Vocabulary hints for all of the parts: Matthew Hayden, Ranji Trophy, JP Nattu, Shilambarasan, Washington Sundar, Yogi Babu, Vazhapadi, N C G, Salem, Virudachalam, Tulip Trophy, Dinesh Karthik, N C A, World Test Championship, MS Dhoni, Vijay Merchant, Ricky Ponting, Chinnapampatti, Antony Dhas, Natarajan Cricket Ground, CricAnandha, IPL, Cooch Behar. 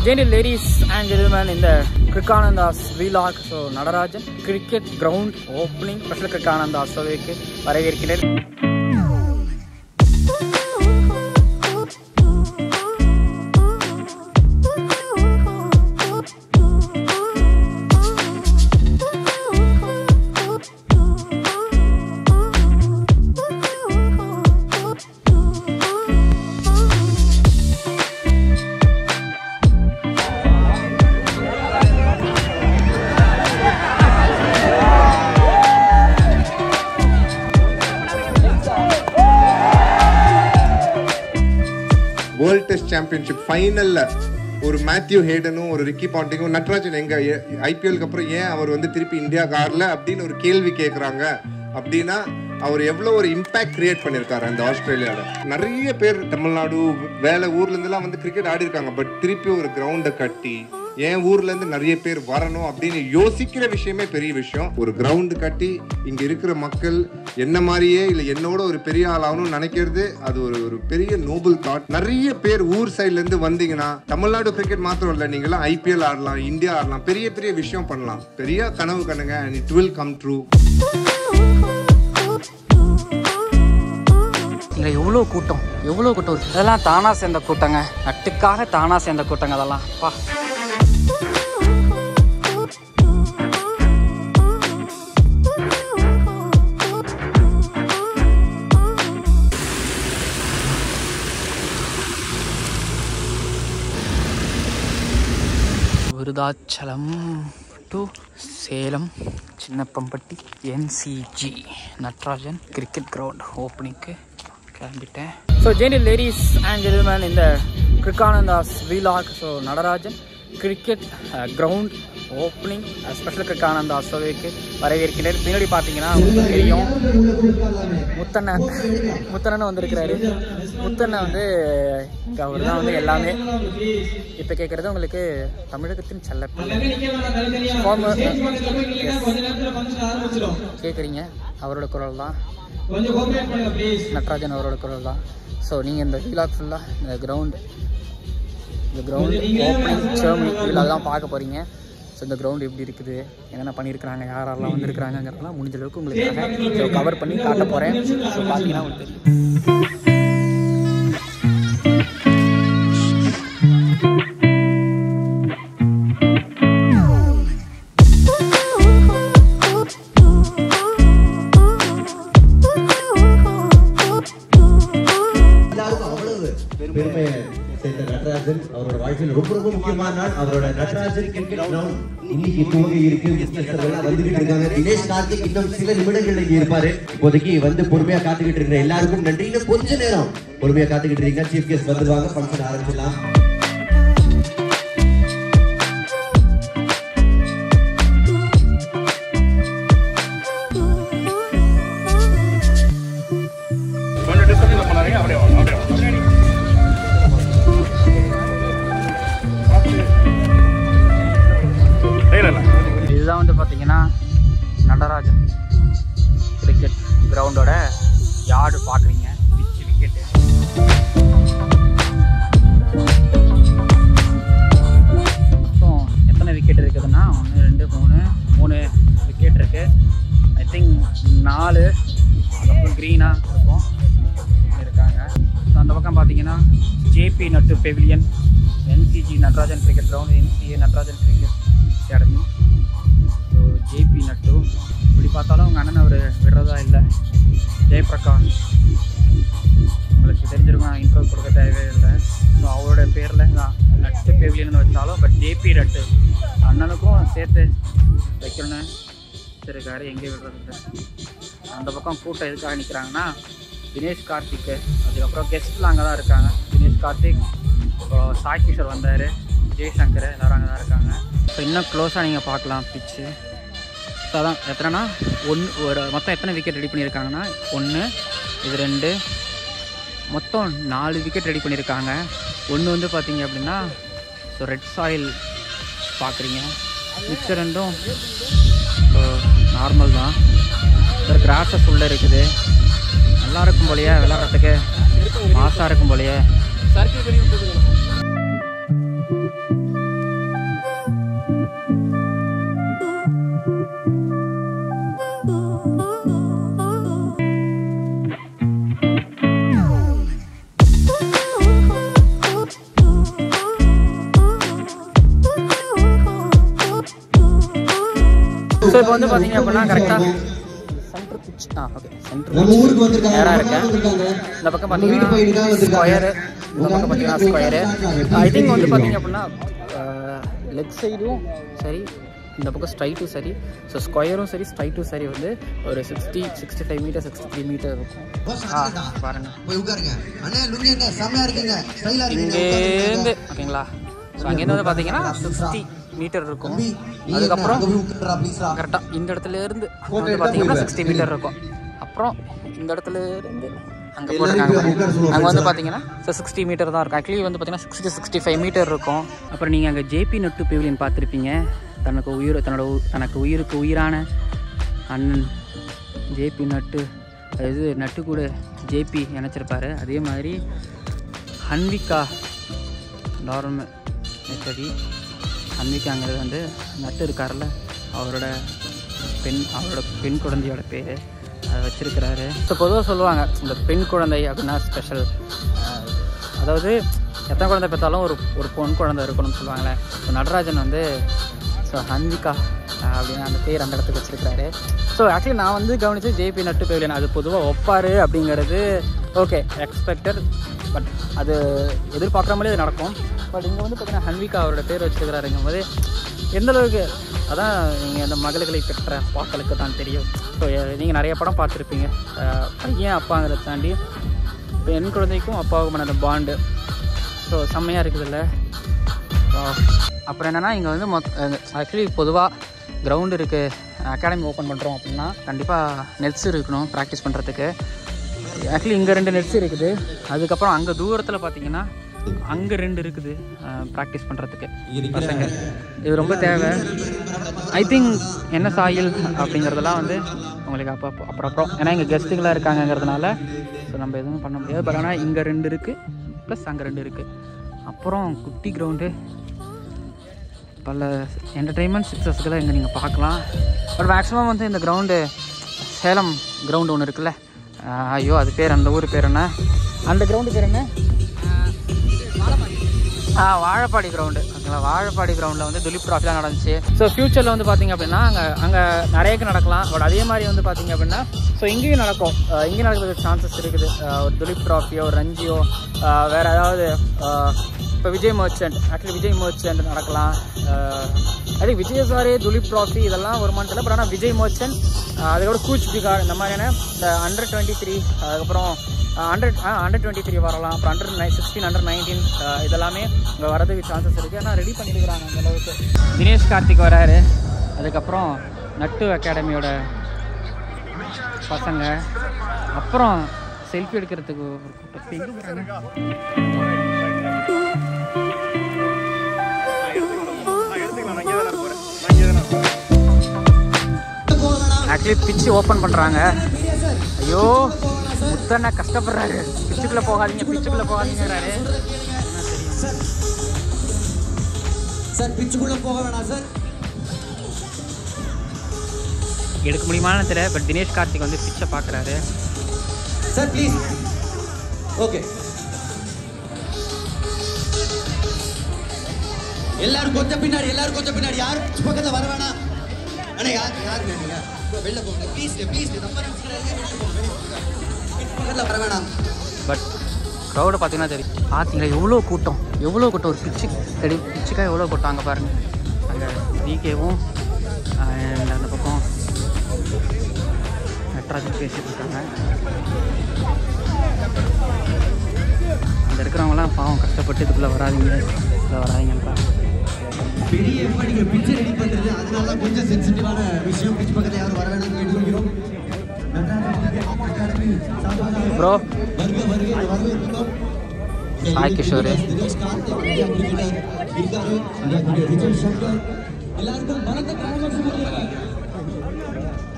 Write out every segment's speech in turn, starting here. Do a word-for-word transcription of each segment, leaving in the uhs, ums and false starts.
So, gentle ladies and gentlemen, in the CricAnandha's vlog, so Natarajan Cricket Ground opening special CricAnandha so we can varagirikkiren. World Test Championship final ஒரு Matthew Hayden ஒரு Ricky Ponting Natarajan எங்க I P L க்கு அப்புறம் ஏன் அவர் வந்து திருப்பி India கார்ல அப்படின ஒரு கேள்வி கேக்குறாங்க அப்படினா அவர் எவ்வளவு ஒரு இம்பாக்ட் கிரியேட் பண்ணிருக்காரு அந்த ஆஸ்திரேலியால நிறைய பேர் தமிழ்நாடு வேற ஊர்ல இருந்தெல்லாம் வந்து கிரிக்கெட் ஆடி இருக்காங்க பட் திருப்பி ஒரு கிரவுண்ட கட்டி ஏன் ஊர்ல இருந்து நிறைய பேர் வரணும் அப்படினு யோசிக்கிற விஷயமே பெரிய விஷயம் ஒரு கிரவுண்ட் கட்டி இங்க இருக்கிற மக்கள் என்ன மாதிரியே இல்ல என்னோட ஒரு பெரிய ஆளாவணும் நினைக்கிறது அது ஒரு ஒரு பெரிய நோபல் தாட் நிறைய பேர் ஊர் சைடுல இருந்து வந்தீங்கனா தமிழ்நாடு கிரிக்கெட் மட்டும் இல்ல நீங்கலாம் I P L ஆடலாம் இந்தியா ஆடலாம் பெரிய பெரிய விஷயம் பண்ணலாம் பெரிய கனவு கண்ணுங்க and it will come true இல்ல எவ்வளவு கூட்டம் எவ்வளவு கூட்டம் இதெல்லாம் தானா சேர்ந்த கூட்டங்க நட்டுக்காக தானா சேர்ந்த கூட்டங்க அதெல்லாம் பா Virudachalam to Salem Chinnapampatti N C G Natarajan Cricket Ground opening So gentle ladies and gentlemen in the CricAnandha's vlog so Natarajan Cricket uh, Ground opening uh, special CricAnandha asaveke varagirikkiren pinadi pathina ungalukku theriyum muttanna muttanana vandirukkaru muttanna vandu kavar da vandu ellame ipo kekkuradhu ungalukku tamilakathin challappu former kekkuringa avaroda koral da konjam cooperate panunga please Natarajan avaroda koral da so neenga indha vlog full ah indha ground The ground opening ceremony இதெல்லாம் பார்க்க போறீங்க so இந்த ground எப்படி இருக்குது என்னென்ன பண்ணி இருக்காங்க யார் யாரெல்லாம் வந்திருக்காங்கங்கறதெல்லாம் முடிஞ்ச அளவுக்கு உங்களுக்கு கவர் பண்ணி காட்ட போறேன் சோ பாத்தீங்கன்னா உங்களுக்கு தெரியும் அவரோட Natarajan Cricket Ground இன்னைக்கு தூங்க இருக்கு மிஸ்டர்லாம் வந்துகிட்டு இருக்காங்க தினேஷ் கார்த்திக் இன்னும் சில நிமிடங்கள்ல இங்க இருப்பாரு இப்போதைக்கு வந்து பொறுமையா காத்துக்கிட்டு இருக்கற எல்லாருக்கும் நன்றி இன்னும் கொஞ்ச நேரம் பொறுமையா காத்துக்கிட்டு இருங்க சீஃப் கெஸ்ட் வந்துடுவாங்க ஃபங்க்ஷன் ஆரம்பிக்கலாம் Natarajan cricket ground oda yard paakringa pitch wicket so ethana wicket irukudna one two three three wicket irukku I think four appo green ah irukum irukanga so andha pakkam pathina J P Nattu Pavilion N C G Natarajan cricket ground N C A Natarajan cricket academy J P Nattu இப்படி பார்த்தாலும் உங்க அண்ணன் அவரு விடுறதா இல்ல ஜெயபிரகாஷ் உங்களுக்கு தெரிஞ்சிருக்கும் intro கொடுக்க தேவையே இல்ல சோ அவரோட பேர்ல நட்டு பேவிலியன் வச்சாலும் பட் J P Nattu அண்ணனுக்கும் சேர்த்து வைக்கணும் சரி காரை எங்க விடுறது அந்த பக்கம் கூட்டம் எதுக்காக நிக்கிறாங்கன்னா தினேஷ் கார்த்திக் அதுக்கப்புறம் கெஸ்ட்லாம் அங்கதான் இருக்காங்க தினேஷ் கார்த்திக் சாய்கிஷோர் வந்தாரு ஜெய்சங்கர் எல்லாரும் அங்கதான் இருக்காங்க இப்போ இன்னும் க்ளோஸாக நீங்கள் பார்க்கலாம் பிச்சு ஸோ அதான் எத்தனைனா ஒன்று ஒரு மொத்தம் எத்தனை விக்கெட் ரெடி பண்ணியிருக்காங்கன்னா ஒன்று இது ரெண்டு மொத்தம் நாலு விக்கெட் ரெடி பண்ணியிருக்காங்க ஒன்று வந்து பார்த்தீங்க அப்படின்னா ஸோ ரெட் சாயில் பார்க்குறீங்க மிக்சர் ரெண்டும் நார்மல் தான் ஒரு கிராஸஸ் உள்ளே இருக்குது நல்லா இருக்கும் போலையே விளையாடுறதுக்கு மாசாக இருக்கும் போலையே ஸோ இப்போ வந்து பார்த்தீங்க அப்படின்னா கரெக்டாக சென்டர் பிச் ஆ ஓகே சென்டர் நேராக இருக்கேன். இந்த பக்கம் பார்த்தீங்கன்னா ஸ்கொயரு, இந்த பக்கம் பார்த்தீங்கன்னா ஸ்கொயரு. ஐ திங்க் வந்து பார்த்தீங்க அப்படின்னா லெக் சைடும் சரி, இந்த பக்கம் ஸ்ட்ரைட்டும் சரி, ஸோ ஸ்கொயரும் சரி ஸ்ட்ரைட்டும் சரி வந்து ஒரு sixty sixty five metre sixty three metre இருக்கும். ஆ பாருங்கள் இங்கேருந்து ஓகேங்களா. ஸோ அங்கேருந்து வந்து பார்த்தீங்கன்னா சிக்ஸ்டி மீட்டர் இருக்கும். அதுக்கப்புறம் கரெக்டாக இந்த இடத்துலேருந்து வந்து பார்த்தீங்கன்னா சிக்ஸ்டி மீட்டர் இருக்கும். அப்புறம் இந்த இடத்துலேருந்து அங்கே போட்டிருக்காங்க அங்கே வந்து பார்த்தீங்கன்னா ஸோ சிக்ஸ்டி மீட்டர் தான் இருக்கும். ஆக்சுவலி வந்து பார்த்தீங்கன்னா சிக்ஸ்டி சிக்ஸ்டி ஃபைவ் மீட்டர் இருக்கும். அப்புறம் நீங்கள் அங்கே ஜேபி நட்டு பேவிலியன் பார்த்துருப்பீங்க. தனக்கு உயிர் தன்னோட தனக்கு உயிருக்கு உயிரான அண்ணன் ஜேபி நட்டு, இது நட்டு கூட ஜேபி நினச்சிருப்பார். அதே மாதிரி ஹன்விகா டார்ம நெச்சடி அன்விகாங்கிறது வந்து நட்டு இருக்கார்ல அவரோட பெண், அவரோட பெண் குழந்தையோட பேர் அதை வச்சுருக்கிறாரு. ஸோ பொதுவாக சொல்லுவாங்க இந்த பெண் குழந்தை அப்படின்னா ஸ்பெஷல், அதாவது எத்தனை குழந்தை பார்த்தாலும் ஒரு ஒரு பொன் குழந்தை இருக்கணும்னு சொல்லுவாங்களே. இப்போ நடராஜன் வந்து ஸோ அன்விகா அப்படின்னு அந்த பேர் அந்த இடத்துக்கு வச்சுருக்கிறாரு. ஸோ ஆக்சுவலி நான் வந்து கவனித்து ஜேபி நட்டு பேவிலியன் அது பொதுவாக ஒப்பார் அப்படிங்கிறது ஓகே எக்ஸ்பெக்டட், பட் அது எதிர்பார்க்குற மாதிரி அது நடக்கும். பட் இங்கே வந்து பார்த்தீங்கன்னா ஹன்விகா அவரோட பேர் வச்சுருக்கிறாருங்கும் போது எந்தளவுக்கு அதான் நீங்கள் இந்த மகள்களை பெற்ற பாக்களுக்கு தான் தெரியும். ஸோ நீங்கள் நிறைய படம் பார்த்துருப்பீங்க. பையன் அப்பாங்கிறத தாண்டி இப்போ என் குழந்தைக்கும் அப்பாவுக்குமான அந்த பாண்டு ஸோ செம்மையாக இருக்குதுல்ல. அப்புறம் என்னென்னா இங்கே வந்து மொத் ஆக்சுவலி பொதுவாக கிரவுண்டு இருக்குது, அகாடமி ஓப்பன் பண்ணுறோம் அப்படின்னா கண்டிப்பாக நெட்ஸ் இருக்கணும் ப்ராக்டிஸ் பண்ணுறதுக்கு. ஆக்சுவலி இங்கே ரெண்டு நெட்ஸ் இருக்குது. அதுக்கப்புறம் அங்கே தூரத்தில் பார்த்தீங்கன்னா அங்கே ரெண்டு இருக்குது ப்ராக்டிஸ் பண்ணுறதுக்கு பசங்க. இது ரொம்ப தேவை. ஐ திங்க் என்ன சாயில் அப்படிங்கிறதெல்லாம் வந்து உங்களுக்கு அப்போ அப்புறம் அப்புறம் ஏன்னா இங்கே கெஸ்ட்டுகளாக இருக்காங்கங்கிறதுனால ஸோ நம்ம எதுவும் பண்ண முடியாது. பட் ஆனால் இங்கே ரெண்டு இருக்குது ப்ளஸ் அங்கே ரெண்டு இருக்குது. அப்புறம் குட்டி கிரவுண்டு பல என்டர்டெயின்மெண்ட் சக்ஸஸ்களை இங்கே நீங்கள் பார்க்கலாம். பட் மேக்ஸிமம் வந்து இந்த கிரவுண்டு சேலம் கிரவுண்டு ஒன்று இருக்குல்ல, ஐயோ அது பேர் அந்த ஊர் பேர் என்ன, அந்த கிரவுண்டு பேர் என்ன, ஆ வாழப்பாடி கிரவுண்டு ஓகேங்களா. வாழப்பாடி கிரவுண்டில் வந்து துலிப் ட்ராஃபிலாம் நடந்துச்சு. ஸோ ஃப்யூச்சரில் வந்து பார்த்திங்க அப்படின்னா அங்கே அங்கே நிறையக்கு நடக்கலாம். பட் அதே மாதிரி வந்து பார்த்திங்க அப்படின்னா ஸோ இங்கேயும் நடக்கும், இங்கேயும் நடக்கிறதுக்கு சான்சஸ் இருக்குது. ஒரு துலிப் ட்ராஃபியோ ரஞ்சியோ வேறு ஏதாவது, இப்போ விஜய் மர்ச்சண்ட் ஆக்சுவலி விஜய் மர்ச்சண்ட் நடக்கலாம். அதே விஜய் சாரே துலிப் ட்ராஃபி இதெல்லாம் ஒரு மாநிலத்தில். பட் ஆனால் விஜய் மர்ச்சண்ட் அதோட கூச் பிகார் இந்த மாதிரியான இந்த அண்டர் டுவெண்ட்டி த்ரீ அதுக்கப்புறம் ஹண்ட்ரட் ஹண்ட்ரட் டுவெண்ட்டி த்ரீ வரலாம். அப்புறம் hundred nine sixteen hundred nineteen இதெல்லாமே இங்கே வரதுக்கு சான்சஸ் இருக்குது. ஆனால் ரெடி பண்ணியிருக்கிறாங்க அந்தளவுக்கு. தினேஷ் கார்த்திக் வராரு, அதுக்கப்புறம் நட்டு அகாடமியோட பசங்க, அப்புறம் செல்ஃபி எடுக்கிறதுக்கு ஒரு கூட்டம். எங்கே போகிறாங்க ஆக்சுவலி பிச்சு ஓப்பன் பண்ணுறாங்க. ஐயோ முத்தண்ணா கஷ்டப்படுறாரு, பிச்சுக்குள்ளே போகாதீங்க பிச்சுக்குள்ளே போகாதீங்கிறாரு. சார் பிச்சுக்குள்ளே போக வேணாம் சார், எடுக்க முடியுமான்னு தெரியல. பட் தினேஷ் கார்த்திக் வந்து பிச்சை பார்க்குறாரு. சார் ப்ளீஸ் ஓகே எல்லாரும் கொஞ்சம் பின்னாடி, எல்லாரும் கொஞ்சம் பின்னாடி, யாரும் பக்கத்தில் வர வேணாம். ஆனால் யார் யார் வேணுங்க வெளில போங்க ப்ளீஸ் ப்ளீஸ் வரவேணாம். பட் க்ரௌடு பார்த்தீங்கன்னா சரி பார்த்தீங்களா எவ்வளோ கூட்டம், எவ்வளோ கூட்டம் ஒரு பிச்சு ரெடி பிச்சுக்காக எவ்வளோ கூட்டம். அங்கே பாருங்கள் அங்கே டிகேவும் அந்த பக்கம் நட்ராஜன் பேசிகிட்டு இருக்காங்க. அங்கே இருக்கிறவங்களாம் பாவம் கஷ்டப்பட்டு இதுக்குள்ளே வராதிங்க இதுக்குள்ளே வராதிங்கப்பா. பெரிய நீங்கள் பிச்சு ரெடி பண்ணுறது அதனால தான் கொஞ்சம் சென்சிட்டிவான விஷயம். பிச்சு பக்கத்தில் யாரும் வரவேணாம்னு கேட்டுக்கிறோம். Bro hi Kishore.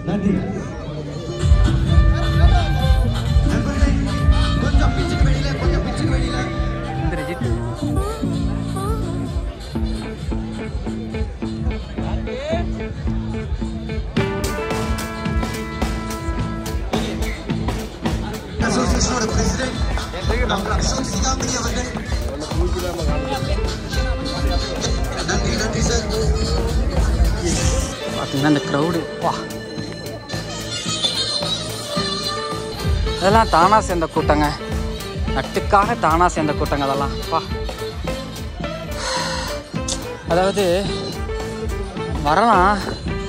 பார்த்தீங்கன்னா And the crowd. Wow. That's all Tana send the Kutanga. Attikkaga Tana send the Kutanga. Wow. That's it. Varana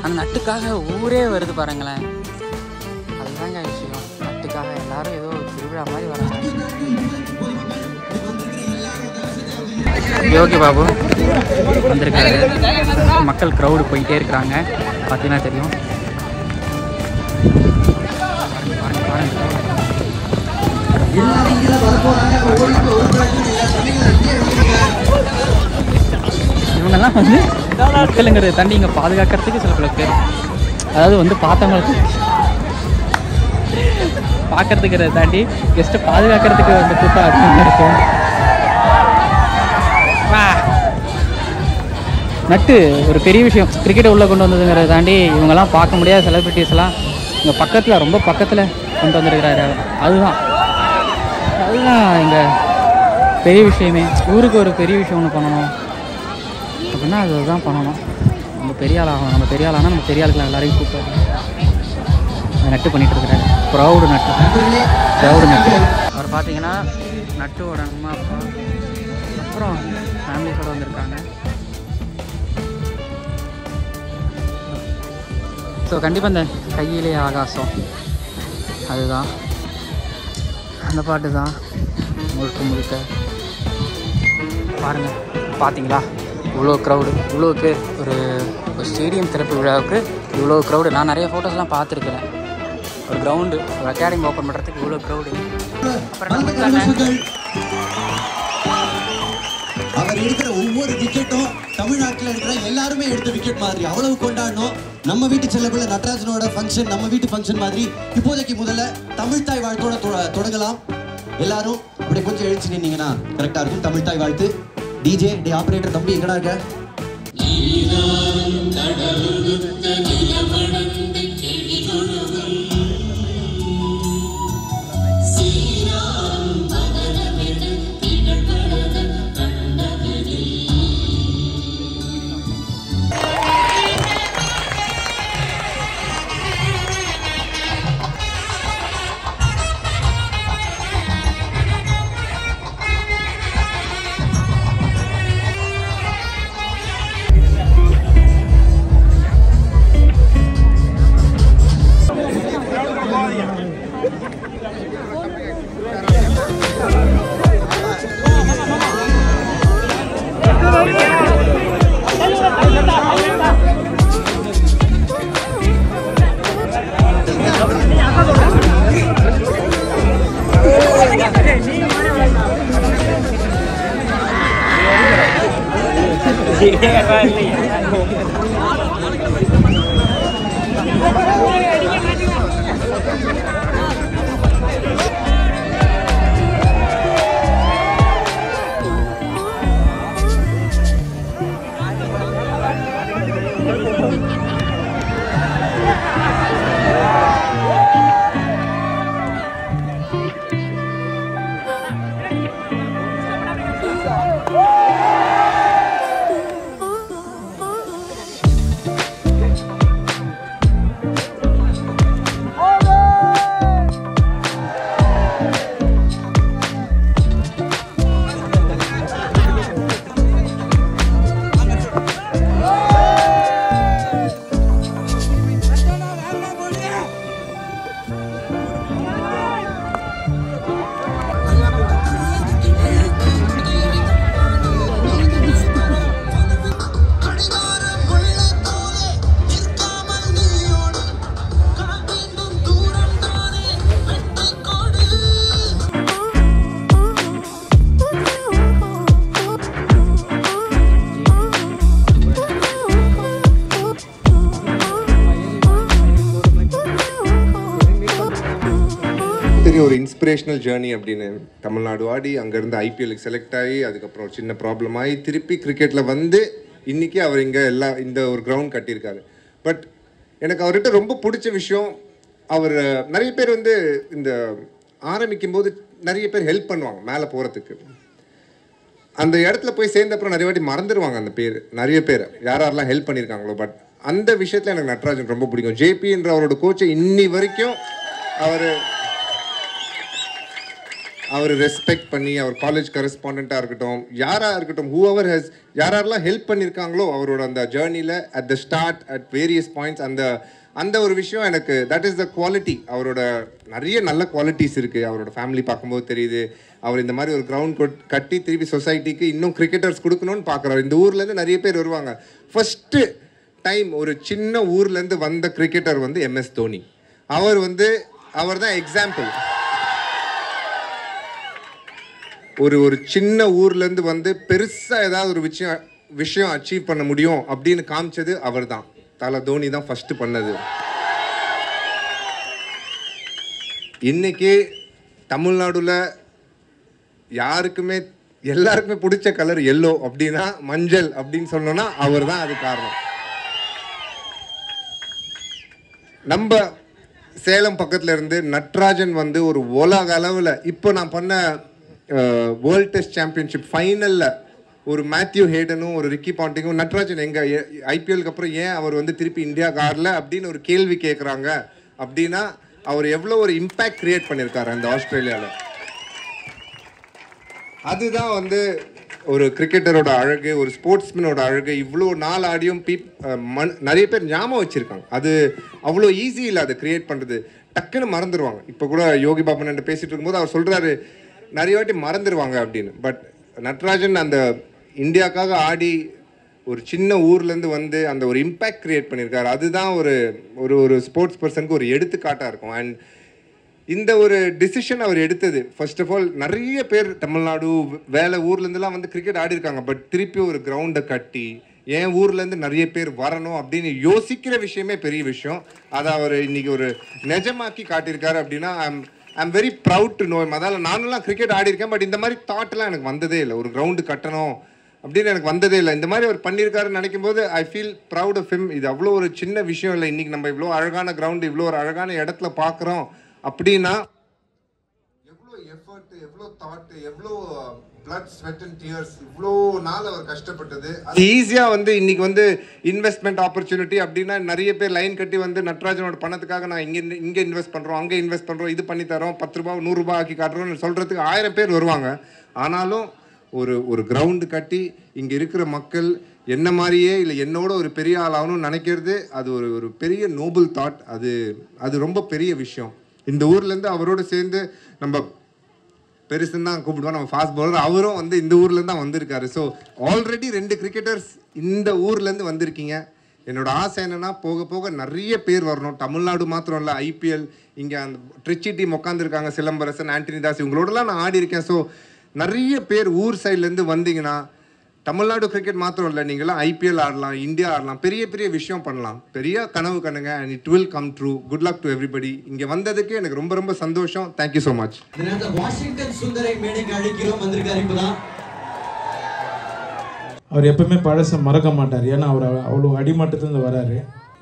and Attikkaga Ure Verdu Parangala. Alanga issue. Attikkaga Ellaru Edo Thiruvila Mari Varanga. Yogi Babu. Vandirukkaru. Makkal crowd poite irukkranga. பாத்தீங்கன்னா தெரியும் இவங்கெல்லாம் வந்து மக்களுங்கிற தண்ணி இங்கே பாதுகாக்கிறதுக்கு சில பல பேர் அதாவது வந்து பார்த்தவங்களுக்கு பார்க்கறதுக்கிற தாண்டி ஜஸ்ட் பாதுகாக்கிறதுக்கு வந்து கூட்டம் அதிகமாக இருக்கும் நட்டு ஒரு பெரிய விஷயம் கிரிக்கெட்டை உள்ளே கொண்டு வந்ததுங்கிறத தாண்டி இவங்கெல்லாம் பார்க்க முடியாத செலிபிரிட்டிஸ்லாம் இங்கே பக்கத்தில் ரொம்ப பக்கத்தில் கொண்டு வந்துருக்கிறாரு அதுதான் அதுதான் இங்கே பெரிய விஷயமே ஊருக்கு ஒரு பெரிய விஷயம் ஒன்று பண்ணணும் அப்படின்னா அதுதான் பண்ணணும் நம்ம பெரிய ஆளாகும் நம்ம பெரிய ஆளானால் நம்ம பெரிய ஆளுக்கெல்லாம் எல்லாரையும் கூப்பிட்டு நட்டு பண்ணிகிட்டு இருக்கிறாரு ப்ரௌடு நட்டு ப்ரௌடு நட்டு அவர் பார்த்தீங்கன்னா நட்டுவோட அம்மா அப்பா அப்புறம் ஃபேமிலியோடு வந்திருக்காங்க ஸோ கண்டிப்பாக இந்த கையிலே ஆகாசம் அதுதான் அந்த பாட்டு தான் முழுக்க முழுக்க பாருங்கள் பார்த்தீங்களா இவ்வளோ க்ரௌடு இவ்வளோக்கு ஒரு ஸ்டேடியம் திறப்பு விழாவுக்கு இவ்வளோ க்ரௌடு நான் நிறைய ஃபோட்டோஸ்லாம் பார்த்துருக்கிறேன் ஒரு கிரவுண்டு ஒரு அகாடமி ஓப்பன் பண்ணுறதுக்கு இவ்வளோ க்ரௌடு அவர் எடுக்கிற ஒவ்வொரு விக்கெட்டும் தமிழ்நாட்டில் இருக்கிற எல்லாருமே எடுத்த விக்கெட் மாதிரி அவ்வளவு கொண்டாடணும் நம்ம வீட்டு செல்லப்பிள்ள நடராஜனோட ஃபங்க்ஷன் நம்ம வீட்டு ஃபங்க்ஷன் மாதிரி இப்போதைக்கு முதல்ல தமிழ்தாய் வாழ்த்தோட தொடங்கலாம் எல்லாரும் அப்படி கொஞ்சம் எழுச்சி நின்னீங்கன்னா கரெக்டாக இருக்கும் தமிழ்தாய் வாழ்த்து டிஜே டி ஆப்ரேட்டர் தம்பி எங்கடா இருக்க இன்ஸ்பிரேஷனல் ஜேர்னி அப்படின்னு தமிழ்நாடு ஆடி அங்கேருந்து ஐபிஎலுக்கு செலக்ட் ஆகி அதுக்கப்புறம் சின்ன ப்ராப்ளம் ஆகி திருப்பி கிரிக்கெட்டில் வந்து இன்றைக்கி அவர் இங்கே எல்லா இந்த ஒரு கிரவுண்ட் கட்டியிருக்காரு பட் எனக்கு அவர்கிட்ட ரொம்ப பிடிச்ச விஷயம் அவர் நிறைய பேர் வந்து இந்த ஆரம்பிக்கும் போது நிறைய பேர் ஹெல்ப் பண்ணுவாங்க மேலே போகிறதுக்கு அந்த இடத்துல போய் சேர்ந்த அப்புறம் நிறைய வாட்டி மறந்துடுவாங்க அந்த பேர் நிறைய பேர் யாரெல்லாம் ஹெல்ப் பண்ணியிருக்காங்களோ பட் அந்த விஷயத்தில் எனக்கு நடராஜன் ரொம்ப பிடிக்கும். ஜேபின்ற அவரோட கோச்சை இன்னி வரைக்கும் அவர் அவர் ரெஸ்பெக்ட் பண்ணி, அவர் காலேஜ் கரஸ்பாண்டண்ட்டாக இருக்கட்டும், யாராக இருக்கட்டும், ஹூஎவர் ஹஸ் யாரெல்லாம் ஹெல்ப் பண்ணியிருக்காங்களோ அவரோட அந்த ஜேர்னியில், at the start, at various points, அந்த அந்த ஒரு விஷயம் எனக்கு தட் இஸ் த குவாலிட்டி. அவரோட நிறைய நல்ல குவாலிட்டிஸ் இருக்குது. அவரோட ஃபேமிலி பார்க்கும்போது தெரியுது, அவர் இந்த மாதிரி ஒரு கிரவுண்ட் கட்டி திருப்பி சொசைட்டிக்கு இன்னும் கிரிக்கெட்டர்ஸ் கொடுக்கணும்னு பார்க்குறாரு. இந்த ஊர்லேருந்து நிறைய பேர் வருவாங்க. ஃபஸ்ட்டு டைம் ஒரு சின்ன ஊர்லேருந்து வந்த கிரிக்கெட்டர் வந்து எம்எஸ் தோனி. அவர் வந்து அவர் தான் எக்ஸாம்பிள். ஒரு ஒரு சின்ன ஊர்லேருந்து வந்து பெருசாக ஏதாவது ஒரு விஷயம் விஷயம் அச்சீவ் பண்ண முடியும் அப்படின்னு காமிச்சது அவர் தான். தலை தோனி தான் ஃபஸ்ட்டு பண்ணது. இன்றைக்கி தமிழ்நாடுல யாருக்குமே எல்லாருக்குமே பிடிச்ச கலர் எல்லோ அப்படின்னா, மஞ்சள் அப்படின்னு சொன்னோன்னா அவர் தான் அது காரணம். நம்ம சேலம் பக்கத்தில் இருந்து நட்ராஜன் வந்து ஒரு உலக அளவில், இப்போ நான் பண்ண வேர்ல்ட் டெஸ்ட் சாம்பியன்ஷிப் ஃபைனலில் ஒரு மேத்யூ ஹேடனும் ஒரு ரிக்கி பாண்டிங்கும் நட்ராஜன் எங்கள் ஐபிஎலுக்கு அப்புறம் ஏன் அவர் வந்து திருப்பி இந்தியா காரில் அப்படின்னு ஒரு கேள்வி கேட்குறாங்க. அப்படின்னா அவர் எவ்வளோ ஒரு இம்பேக்ட் க்ரியேட் பண்ணியிருக்காரு அந்த ஆஸ்திரேலியாவில். அதுதான் வந்து ஒரு கிரிக்கெட்டரோட அழகு, ஒரு ஸ்போர்ட்ஸ்மேனோட அழகு. இவ்வளோ நாள் ஆடியும் பீப் மண் நிறைய பேர் ஞாபகம் வச்சுருக்காங்க. அது அவ்வளோ ஈஸி இல்லை, அதை க்ரியேட் பண்ணுறது. டக்குன்னு மறந்துடுவாங்க. இப்போ கூட யோகி பாபன் என்கிட்ட பேசிகிட்டு இருக்கும்போது அவர் சொல்கிறாரு, நிறைய வாட்டி மறந்துடுவாங்க அப்படின்னு. பட் நட்ராஜன் அந்த இந்தியாவுக்காக ஆடி ஒரு சின்ன ஊர்லேருந்து வந்து அந்த ஒரு இம்பேக்ட் க்ரியேட் பண்ணியிருக்காரு. அதுதான் ஒரு ஒரு ஒரு ஸ்போர்ட்ஸ் பர்சனுக்கு ஒரு எடுத்துக்காட்டாக இருக்கும். அண்ட் இந்த ஒரு டிசிஷன் அவர் எடுத்தது, ஃபர்ஸ்ட் ஆஃப் ஆல் நிறைய பேர் தமிழ்நாடு வேலை ஊர்லேருந்துலாம் வந்து கிரிக்கெட் ஆடி இருக்காங்க. பட் திருப்பி ஒரு கிரவுண்டை கட்டி என் ஊர்லேருந்து நிறைய பேர் வரணும் அப்படின்னு யோசிக்கிற விஷயமே பெரிய விஷயம். அதை அவர் இன்றைக்கி ஒரு நிஜமாக்கி காட்டியிருக்காரு. அப்படின்னா I'm I'm very proud to know him. அதால் நானும்லாம் கிரிக்கெட் ஆடிருக்கேன், பட் இந்த மாதிரி தாட்லாம் எனக்கு வந்ததே இல்லை. ஒரு கிரவுண்டு கட்டணும் அப்படின்னு எனக்கு வந்ததே இல்லை. இந்த மாதிரி அவர் பண்ணியிருக்காருன்னு நினைக்கும் போது I feel proud of him. இது அவ்வளோ ஒரு சின்ன விஷயம் இல்லை. இன்றைக்கி நம்ம இவ்வளோ அழகான கிரவுண்டு, இவ்வளோ ஒரு அழகான இடத்துல பார்க்குறோம் அப்படின்னா எவ்வளோ எஃபர்ட்டு, எவ்வளோ தாட்டு, எவ்வளோ பிளட், ஸ்வெட் அண்ட் டியர்ஸ், இவ்வளோ நாள் அவர் கஷ்டப்பட்டது. அது ஈஸியாக வந்து இன்றைக்கி வந்து இன்வெஸ்ட்மெண்ட் ஆப்பர்ச்சுனிட்டி அப்படின்னா நிறைய பேர் லைன் கட்டி வந்து நட்ராஜனோட பணத்துக்காக நான் இங்கே இங்கே இன்வெஸ்ட் பண்ணுறோம், அங்கே இன்வெஸ்ட் பண்ணுறோம், இது பண்ணி தரோம், பத்து ரூபா நூறுரூபா ஆக்கி காட்டுறோம்னு சொல்கிறதுக்கு ஆயிரம் பேர் வருவாங்க. ஆனாலும் ஒரு ஒரு கிரவுண்டு கட்டி இங்கே இருக்கிற மக்கள் என்ன மாதிரியே இல்லை என்னோட ஒரு பெரிய ஆள் ஆகணும்னு நினைக்கிறது, அது ஒரு ஒரு பெரிய நோபல் தாட். அது அது ரொம்ப பெரிய விஷயம். இந்த ஊர்லேருந்து அவரோடு சேர்ந்து நம்ம பெருசுன்னு தான் கூப்பிடுவோம், நம்ம ஃபாஸ்ட் பவுலர். அவரும் வந்து இந்த ஊர்லேருந்து தான் வந்திருக்காரு. ஸோ ஆல்ரெடி ரெண்டு கிரிக்கெட்டர்ஸ் இந்த ஊர்லேருந்து வந்திருக்கீங்க. என்னோடய ஆசை என்னென்னா போக போக நிறைய பேர் வரணும். தமிழ்நாடு மாத்திரம் இல்லை, ஐபிஎல் இங்கே அந்த ட்ரிச்சி டீம் உட்காந்துருக்காங்க, சிலம்பரசன், ஆண்டனி தாஸ், இவங்களோடலாம் நான் ஆடி இருக்கேன். ஸோ நிறைய பேர் ஊர் சைட்லேருந்து வந்தீங்கன்னா தமிழ்நாடு கிரிக்கெட் மாத்திரம் இல்லை, நீங்களாம் ஐபிஎல் ஆடலாம், இந்தியா ஆடலாம், பெரிய பெரிய விஷயம் பண்ணலாம். பெரிய கனவு கண்ணுங்க, and it will come true. Good luck to everybody. இங்கே வந்ததுக்கு எனக்கு ரொம்ப ரொம்ப சந்தோஷம். Thank you so much. வாஷிங்டன் சுந்தரை மேடைக்கு அழைக்கிறோம். வந்திருக்காரு இப்போதான். அவர் எப்பவுமே பழச மறக்க மாட்டார். ஏன்னா அவர் அவ்வளோ அடிமட்டத்துலேருந்து வராரு.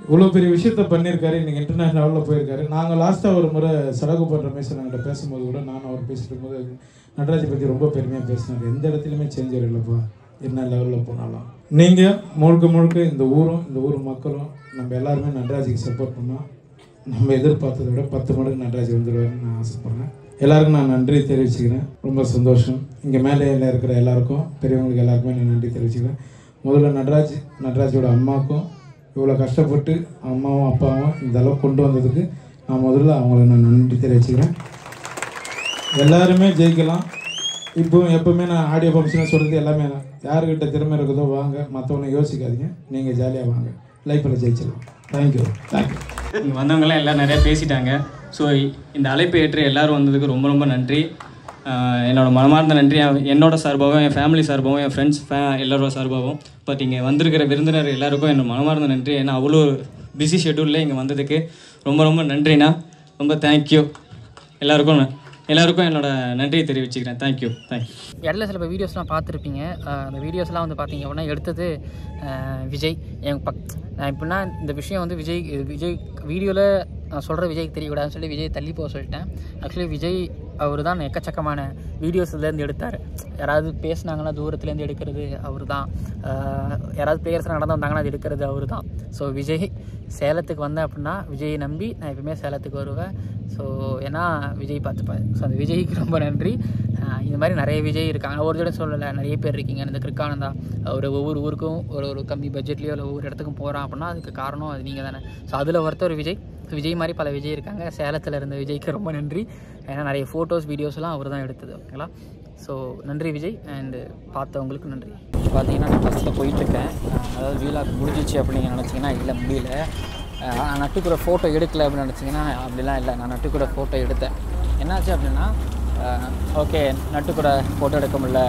இவ்வளோ பெரிய விஷயத்த பண்ணியிருக்காரு. இன்னைக்கு இன்டர்நேஷனல் லெவலில் போயிருக்காரு. நாங்கள் லாஸ்ட்டாக ஒரு முறை சரகுபன் ரமேஷ் நாங்கள்கிட்ட பேசும்போது கூட நானும் அவர் பேசிட்டு போது நடராஜ் பற்றி ரொம்ப பெருமையாக பேசினார். எந்த இடத்துலையுமே சேஞ்ச் ஆகிடலப்பா, என்ன லெவலில் போனாலும். நீங்கள் முழுக்க முழுக்க இந்த ஊரும் இந்த ஊர் மக்களும் நம்ம எல்லாருமே நடராஜுக்கு சப்போர்ட் பண்ணோம். நம்ம எதிர்பார்த்ததை விட பத்து மடங்கு நடராஜ் வந்துடுவாருன்னு நான் ஆசைப்பட்றேன். எல்லாருக்கும் நான் நன்றி தெரிவிச்சுக்கிறேன். ரொம்ப சந்தோஷம். இங்கே மேலே இருக்கிற எல்லாருக்கும், பெரியவங்களுக்கு எல்லாருக்குமே நான் நன்றி தெரிவிச்சுக்கிறேன். முதல்ல நடராஜ் நடராஜோட அம்மாவுக்கும், இவ்வளோ கஷ்டப்பட்டு அம்மாவும் அப்பாவும் இந்த அளவுக்கு கொண்டு வந்ததுக்கு நான் முதல்ல அவங்களுக்கு நான் நன்றி தெரிவிச்சுக்கிறேன். எல்லாருமே ஜெயிக்கலாம். இப்போ எப்போவுமே நான் ஆடியோ ஃபங்க்ஷனாக சொல்கிறது எல்லாமே நான் யாருக்கிட்ட திறமை இருக்குதோ வாங்க, மற்றவனை யோசிக்காதீங்க, நீங்கள் ஜாலியாக வாங்க, லைஃப்பில் ஜெயிச்சிடலாம். Thank you thank you. இங்கே வந்தவங்களாம் எல்லாம் நிறையா பேசிட்டாங்க. ஸோ இந்த அழைப்பை ஏற்று எல்லோரும் வந்ததுக்கு ரொம்ப ரொம்ப நன்றி. என்னோடய மனமார்ந்த நன்றி. என்னோட சார்பாகவும், என் ஃபேமிலி சார்பாகவும், என் ஃப்ரெண்ட்ஸ் ஃபே எல்லாரோட சார்பாகவும். பட் இங்கே வந்திருக்கிற விருந்தினர் எல்லாருக்கும் என்னோட மனமார்ந்த நன்றி. ஏன்னா அவ்வளோ பிஸி ஷெட்யூலில் இங்கே வந்ததுக்கு ரொம்ப ரொம்ப நன்றிண்ணா. ரொம்ப தேங்க்யூ எல்லாருக்கும். எல்லாருக்கும் என்னோட நன்றியை தெரிவிச்சுக்கிறேன். Thank you thank you. இடையில சில இப்போ வீடியோஸ்லாம் பார்த்துருப்பீங்க. அந்த வீடியோஸ்லாம் வந்து பார்த்திங்க அப்படின்னா எடுத்தது விஜய். எங்கள் பக் இப்படின்னா இந்த விஷயம் வந்து விஜய் விஜய் வீடியோவில் நான் சொல்கிற விஜய்க்கு தெரியக்கூடாதுன்னு சொல்லி விஜய் தள்ளி போக சொல்லிட்டேன். ஆக்சுவலி விஜய் அவர் தான் எக்கச்சக்கமான வீடியோஸ்லேருந்து எடுத்தார். யாராவது பேசினாங்கன்னா தூரத்துலேருந்து எடுக்கிறது அவர் தான், யாராவது பிளேயர்ஸ் நடந்து வந்தாங்கன்னா அது எடுக்கிறது அவர் தான். ஸோ விஜய் சேலத்துக்கு வந்தேன் அப்படின்னா விஜயை நம்பி நான் எப்பவுமே சேலத்துக்கு வருவேன். ஸோ ஏன்னா விஜய் பார்த்துப்பார். ஸோ அந்த விஜய்க்கு ரொம்ப நன்றி. இந்த மாதிரி நிறைய விஜய் இருக்காங்க, ஒரு தடவை சொல்லலை நிறைய பேர் இருக்கீங்க. இந்த கிரிக்கானந்தா ஒரு ஒவ்வொரு ஊருக்கும் ஒரு ஒரு கம்மி பட்ஜெட்லேயோ இல்லை ஒவ்வொரு இடத்துக்கும் போகிறான் அப்படின்னா அதுக்கு காரணம் அது நீங்கள் தானே. ஸோ அதில் ஒருத்தர் விஜய், விஜய் மாதிரி பல விஜய் இருக்காங்க. சேலத்தில் இருந்த விஜய்க்கு ரொம்ப நன்றி, ஏன்னா நிறைய ஃபோட்டோஸ் வீடியோஸ்லாம் அவர் தான் எடுத்தது. ஓகேங்களா, ஸோ நன்றி விஜய் அண்டு பார்த்தவங்களுக்கு நன்றி. இப்போ பார்த்தீங்கன்னா நான் பஸ்ஸில் போயிட்டுருக்கேன். அதாவது வீலாக் முடிஞ்சிச்சு அப்படின்னு நினச்சிங்கன்னா இல்லை முடியல, நான் நட்டுக்கூட ஃபோட்டோ எடுக்கலை அப்படின்னு நினச்சிங்கன்னா அப்படிலாம் இல்லை, நான் நட்டுக்கூட ஃபோட்டோ எடுத்தேன். என்னாச்சு அப்படின்னா ஓகே நட்டு கூட ஃபோட்டோ எடுக்க முடியல.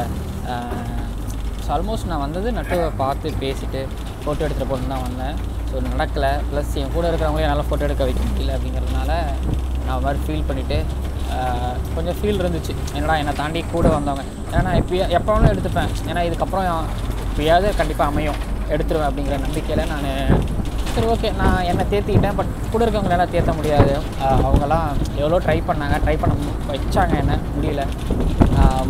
ஸோ ஆல்மோஸ்ட் நான் வந்தது நட்டுவை பார்த்து பேசிவிட்டு ஃபோட்டோ எடுத்துகிற போட்டு தான் வந்தேன். ஸோ நடக்கலை, ப்ளஸ் என் கூட இருக்கிறவங்களே என்னால் ஃபோட்டோ எடுக்க வைக்க முடியல அப்படிங்கிறதுனால நான் மாதிரி ஃபீல் பண்ணிவிட்டு கொஞ்சம் ஃபீல் இருந்துச்சு. என்னடா என்னை தாண்டி கூட வந்தவங்க, ஏன்னா நான் எப்போ எப்போவும் எடுத்துப்பேன், ஏன்னா இதுக்கப்புறம் எப்பயாவது கண்டிப்பாக அமையும் எடுத்துருவேன் அப்படிங்கிற நம்பிக்கையில் நான் சரி ஓகே நான் என்னை தேர்த்திக்கிட்டேன். பட் கூட இருக்கவங்களெல்லாம் தேர்த்த முடியாது, அவங்களாம் எவ்வளோ ட்ரை பண்ணாங்க, ட்ரை பண்ண வச்சாங்க, என்ன முடியல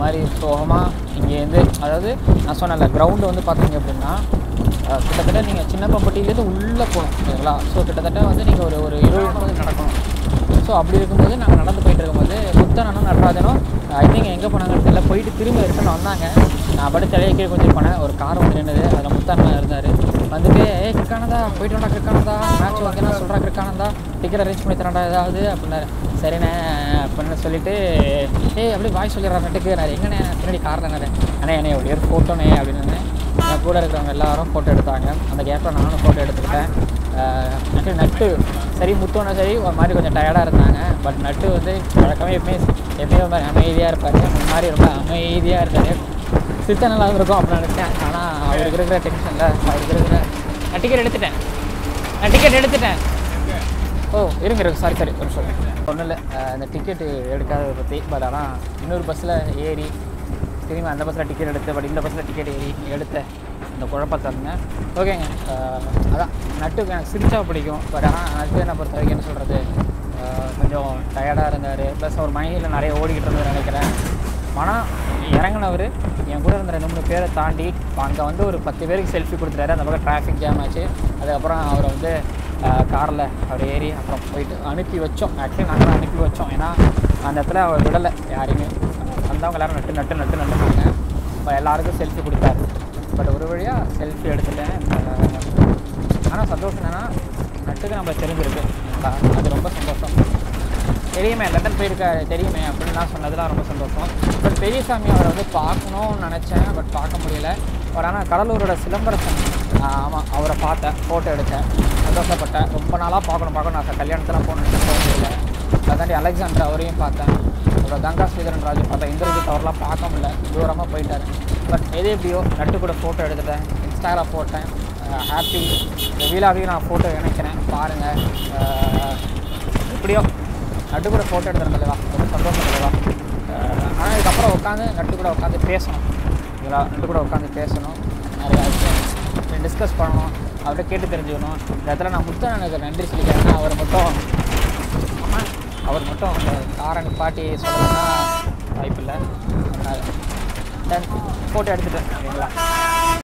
மாதிரி சோகமாக இங்கேருந்து. அதாவது நான் சொன்னல கிரவுண்டு வந்து பார்த்தீங்க அப்படின்னா கிட்டத்தட்ட நீங்கள் சின்ன பம்பட்டியிலேருந்து உள்ளே போகணும் இல்லைங்களா. ஸோ கிட்டத்தட்ட வந்து நீங்கள் ஒரு ஒரு இருபது நிமிடம் நடக்கணும். ஸோ அப்படி இருக்கும்போது நாங்கள் நடந்து போயிட்டு இருக்கும்போது முத்தனனும் நடராஜனும் ஐ திங்க் எங்கே போனாங்கன்னு தெரியல, போயிட்டு திரும்ப ரிட்டர்ன் வந்தாங்க. நான் படி தலையக்கே கொஞ்சம் போனேன், ஒரு கார் வந்து நின்றுது, அதில் முத்தனன் இருந்தார். வந்துட்டு ஏ கிரிக்கானந்தா போய்ட்டு வேணா, கிரிக்கானந்தா மேட்ச் வந்து நான் சொல்கிறேன், கிரிக்கானந்தா டிக்கெட் அரேஞ்ச் பண்ணி தரேன்டா ஏதாவது அப்படின்னாரு. சரிண்ணே அப்படின்னு சொல்லிட்டு ஏ அப்படியே வாய் சொல்லிடுறேன் நட்டுக்கு நான் எங்கண்ணே பின்னாடி காரில் நேரேன் அண்ணே என்னை ஒரு ஏர் ஃபோட்டோண்ணே அப்படின்னு. என் கூட இருக்கிறவங்க எல்லாரும் ஃபோட்டோ எடுத்தாங்க, அந்த கேப்பில் நானும் ஃபோட்டோ எடுத்துக்கிட்டேன். நட்டு நட்டு சரி முத்தோன்னா சரி ஒரு மாதிரி கொஞ்சம் டயர்டாக இருந்தாங்க. பட் நட்டு வந்து வழக்கமே எப்பவுமே எப்பயுமே ஒரு மாதிரி அமைதியாக இருப்பார், அந்த மாதிரி ரொம்ப அமைதியாக இருந்தார். சித்த நல்லா இருக்கும் அப்படின்னு நினச்சேன், ஆனால் அவருக்கு இருக்கிற டென்ஷனில் அவருக்கு இருக்கிற நான் டிக்கெட் எடுத்துட்டேன் நான் டிக்கெட் எடுத்துட்டேன் ஓ இருங்க இருக்கு சாரி சாரி ஒரு நிமிஷம் ஒன்றும் இல்லை, அந்த டிக்கெட்டு எடுக்காததை பற்றி. பட் ஆனால் இன்னொரு பஸ்ஸில் ஏறி திரும்பி அந்த பஸ்ஸில் டிக்கெட் எடுத்து, பட் இந்த பஸ்ஸில் டிக்கெட் ஏறி எடுத்தேன், அந்த குழப்பத்தாருங்க. ஓகேங்க, அதான் நட்டுக்கு எனக்கு சிரிச்சா பிடிக்கும். பட் ஆனால் நட்டு என்னை பொறுத்த வரைக்கும் என்ன சொல்கிறது கொஞ்சம் டயர்டாக இருந்தார், ப்ளஸ் அவர் மைண்டில் நிறைய ஓடிக்கிட்டு இருந்தது நினைக்கிறேன். ஆனால் இறங்கினவர் என் கூட இருந்த ரெண்டு மூணு பேரை தாண்டி அங்கே வந்து ஒரு பத்து பேருக்கு செல்ஃபி கொடுத்துட்டாரு. அந்த பக்கம் டிராஃபிக் ஜாம் ஆச்சு, அதுக்கப்புறம் அவரை வந்து காரில் அவர் ஏறி அப்புறம் போயிட்டு அனுப்பி வச்சோம். ஆக்சுவலி நாங்கள் அனுப்பி வச்சோம், ஏன்னா அந்த இடத்துல அவர் விடலை யாரையுமே, வந்தவங்க எல்லோரும் நட்டு நட்டு நட்டு நட்டுனாங்க. இப்போ எல்லாேருக்கும் செல்ஃபி கொடுத்தாரு, பட் ஒரு வழியாக செல்ஃபி எடுத்துட்டேன். ஆனால் சந்தோஷம் என்னென்னா நட்டுக்கு நம்மளை தெரிஞ்சிருக்கு, அது ரொம்ப சந்தோஷம். தெரியுமே லண்டன் போயிருக்காரு தெரியுமே அப்படின்லாம் சொன்னதுலாம் ரொம்ப சந்தோஷம். பட் பெரியசாமி அவரை வந்து பார்க்கணும்னு நினச்சேன், பட் பார்க்க முடியல. பட் ஆனால் கடலூரோட சிலம்பரசன் ஆமாம் அவரை பார்த்தேன், ஃபோட்டோ எடுத்தேன், சந்தோஷப்பட்டேன். ரொம்ப நாளாக பார்க்கணும் பார்க்கணும் நான் கல்யாணத்தெலாம் போகணுன்னு போக முடியல. அதாண்டி அலெக்சாண்டர் அவரையும் பார்த்தேன், அப்புறம் கங்கா ஸ்ரீதரன் ராஜு பார்த்தேன். இந்திரஜித் அவரெலாம் பார்க்க முடியல, தூரமாக போயிட்டார். பட் எது எப்படியோ நட்டு கூட ஃபோட்டோ எடுத்துட்டேன், இன்ஸ்டாகிராம் போட்டேன். ஹாப்பி இந்த வீலாவையும் நான் ஃபோட்டோ இணைக்கிறேன் பாருங்கள். எப்படியோ நட்டு கூட ஃபோட்டோ எடுத்துருந்தா ரொம்ப சந்தோஷம் இல்லைவா. ஆனால் இதுக்கப்புறம் உட்காந்து நட்டு கூட உட்காந்து பேசணும் இல்லைங்களா, நட்டு கூட உட்காந்து பேசணும், நிறையா விஷயம் டிஸ்கஸ் பண்ணணும், அவர்கிட்ட கேட்டு தெரிஞ்சுக்கணும். இந்த இடத்துல நான் முத்தம் எனக்கு நன்றி சொல்லிக்கிறேன். அவர் மட்டும் அவர் மட்டும் அந்த காரன் பாட்டி சொல்லணும்னா வாய்ப்பு இல்லை. ஃபோட்டோ எடுத்துட்டேன் சரிங்களா.